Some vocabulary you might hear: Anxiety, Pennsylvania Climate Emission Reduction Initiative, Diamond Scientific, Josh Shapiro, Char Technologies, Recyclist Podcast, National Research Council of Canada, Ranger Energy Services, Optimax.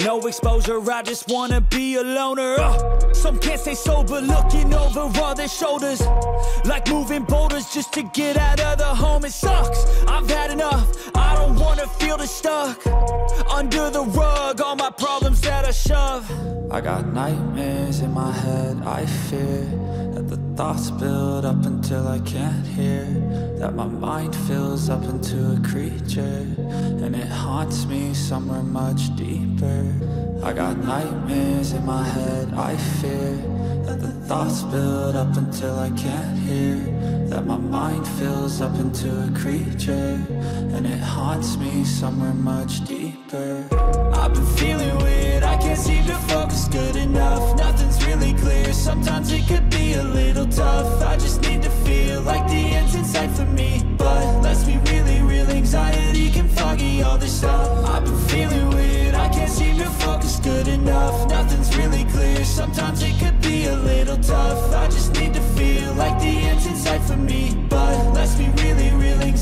No exposure, I just wanna be a loner. Some can't stay sober, looking over all their shoulders, like moving boulders just to get out of the home. It sucks, I've had enough, I don't wanna feel the stuck under the rug, all my problems that I shove. I got nightmares in my head, I fear that the thoughts build up until I can't hear, that my mind fills up into a creature, and it haunts me somewhere much deeper. I got nightmares in my head, I fear that the thoughts build up until I can't hear, that my mind fills up into a creature, and it haunts me somewhere much deeper. I've been feeling weird, I can't seem to focus good enough, nothing's really clear, sometimes it could be a little tough. I just need to feel like the end's in sight for me, but let's be really real, anxiety can foggy all this stuff. I've been feeling weird, I can't seem to focus good enough, nothing's really clear, sometimes it could be a little tough. I just need to feel like the end's in sight for me, but let's be really real,